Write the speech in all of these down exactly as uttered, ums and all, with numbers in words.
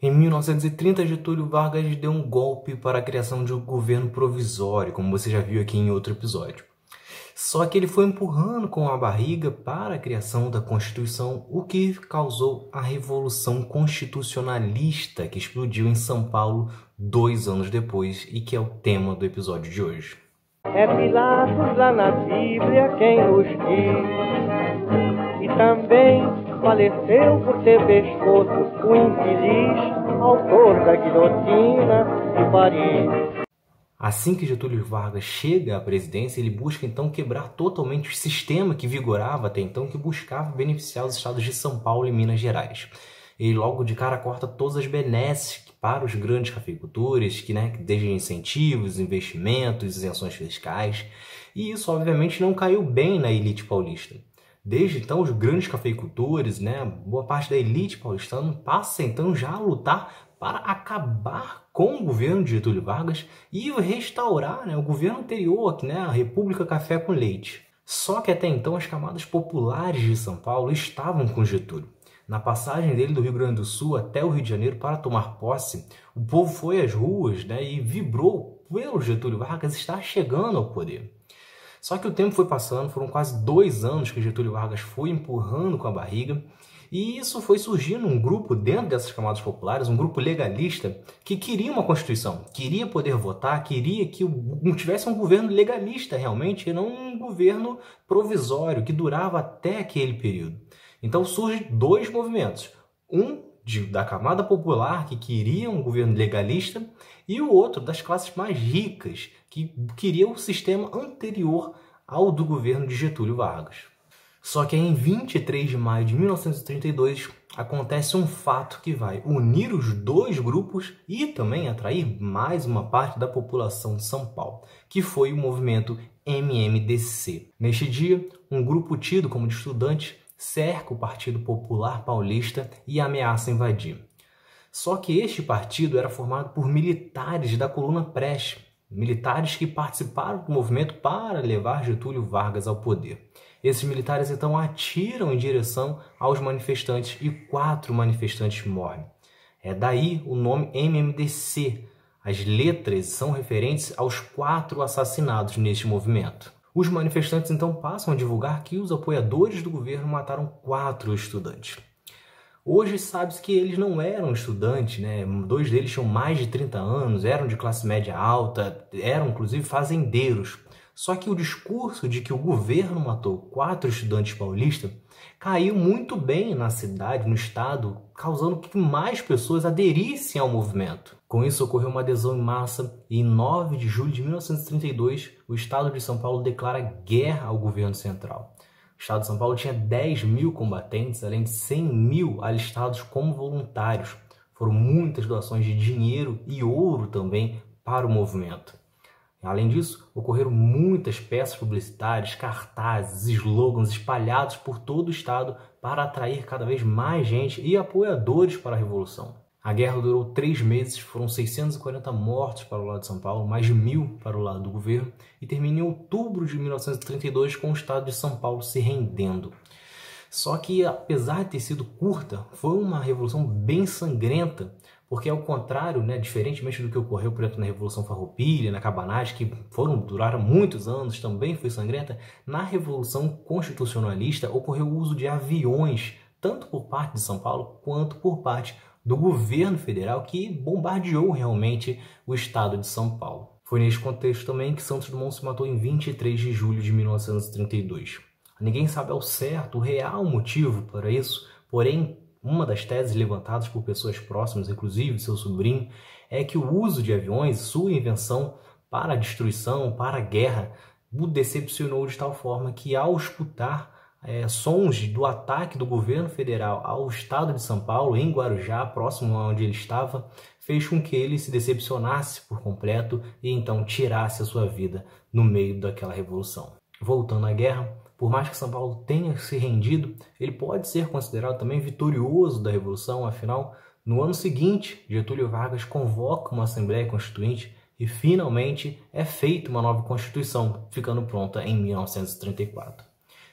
Em mil novecentos e trinta, Getúlio Vargas deu um golpe para a criação de um governo provisório, como você já viu aqui em outro episódio. Só que ele foi empurrando com a barriga para a criação da Constituição, o que causou a Revolução Constitucionalista, que explodiu em São Paulo dois anos depois e que é o tema do episódio de hoje. É Pilatos lá na Bíblia quem os diz, e também faleceu por ter pescoço o infeliz autor da guilhotina de Paris. Assim que Getúlio Vargas chega à presidência, ele busca então quebrar totalmente o sistema que vigorava até então, que buscava beneficiar os estados de São Paulo e Minas Gerais. E logo de cara corta todas as benesses para os grandes cafeicultores, que, né, desde incentivos, investimentos, isenções fiscais. E isso obviamente não caiu bem na elite paulista. Desde então, os grandes cafeicultores, né, boa parte da elite paulistana passa então já a lutar para acabar com o governo de Getúlio Vargas e restaurar, né, o governo anterior, né, a República Café com Leite. Só que até então as camadas populares de São Paulo estavam com Getúlio. Na passagem dele do Rio Grande do Sul até o Rio de Janeiro para tomar posse, o povo foi às ruas, né, e vibrou pelo Getúlio Vargas estar chegando ao poder. Só que o tempo foi passando, foram quase dois anos que Getúlio Vargas foi empurrando com a barriga, e isso foi surgindo um grupo dentro dessas camadas populares, um grupo legalista, que queria uma Constituição, queria poder votar, queria que tivesse um governo legalista realmente, e não um governo provisório, que durava até aquele período. Então surgem dois movimentos, um de, da camada popular, que queria um governo legalista, e o outro das classes mais ricas, que queria o sistema anterior ao do governo de Getúlio Vargas. Só que em vinte e três de maio de mil novecentos e trinta e dois acontece um fato que vai unir os dois grupos e também atrair mais uma parte da população de São Paulo, que foi o movimento M M D C. Neste dia, um grupo tido como de estudantes cerca o Partido Popular Paulista e ameaça invadir. Só que este partido era formado por militares da coluna Prestes, militares que participaram do movimento para levar Getúlio Vargas ao poder. Esses militares então atiram em direção aos manifestantes e quatro manifestantes morrem. É daí o nome M M D C. As letras são referentes aos quatro assassinados neste movimento. Os manifestantes então passam a divulgar que os apoiadores do governo mataram quatro estudantes. Hoje sabe-se que eles não eram estudantes, né? Dois deles tinham mais de trinta anos, eram de classe média alta, eram inclusive fazendeiros. Só que o discurso de que o governo matou quatro estudantes paulistas caiu muito bem na cidade, no estado, causando que mais pessoas aderissem ao movimento. Com isso ocorreu uma adesão em massa e em nove de julho de mil novecentos e trinta e dois o estado de São Paulo declara guerra ao governo central. O estado de São Paulo tinha dez mil combatentes, além de cem mil alistados como voluntários. Foram muitas doações de dinheiro e ouro também para o movimento. Além disso, ocorreram muitas peças publicitárias, cartazes, slogans espalhados por todo o estado para atrair cada vez mais gente e apoiadores para a Revolução. A guerra durou três meses, foram seiscentos e quarenta mortos para o lado de São Paulo, mais de mil para o lado do governo, e termina em outubro de mil novecentos e trinta e dois com o estado de São Paulo se rendendo. Só que, apesar de ter sido curta, foi uma revolução bem sangrenta, porque ao contrário, né, diferentemente do que ocorreu, por exemplo, na Revolução Farroupilha, na Cabanagem, que foram, duraram muitos anos, também foi sangrenta, na Revolução Constitucionalista ocorreu o uso de aviões, tanto por parte de São Paulo quanto por parte do governo federal, que bombardeou realmente o estado de São Paulo. Foi nesse contexto também que Santos Dumont se matou em vinte e três de julho de mil novecentos e trinta e dois. Ninguém sabe ao certo o real motivo para isso, porém, uma das teses levantadas por pessoas próximas, inclusive seu sobrinho, é que o uso de aviões, sua invenção para a destruição, para a guerra, o decepcionou de tal forma que, ao escutar é, sons do ataque do governo federal ao estado de São Paulo, em Guarujá, próximo a onde ele estava, fez com que ele se decepcionasse por completo e então tirasse a sua vida no meio daquela revolução. Voltando à guerra, por mais que São Paulo tenha se rendido, ele pode ser considerado também vitorioso da Revolução, afinal, no ano seguinte, Getúlio Vargas convoca uma Assembleia Constituinte e finalmente é feita uma nova Constituição, ficando pronta em mil novecentos e trinta e quatro.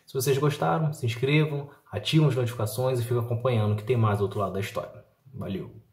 Se vocês gostaram, se inscrevam, ativam as notificações e fiquem acompanhando que tem mais Outro Lado da História. Valeu!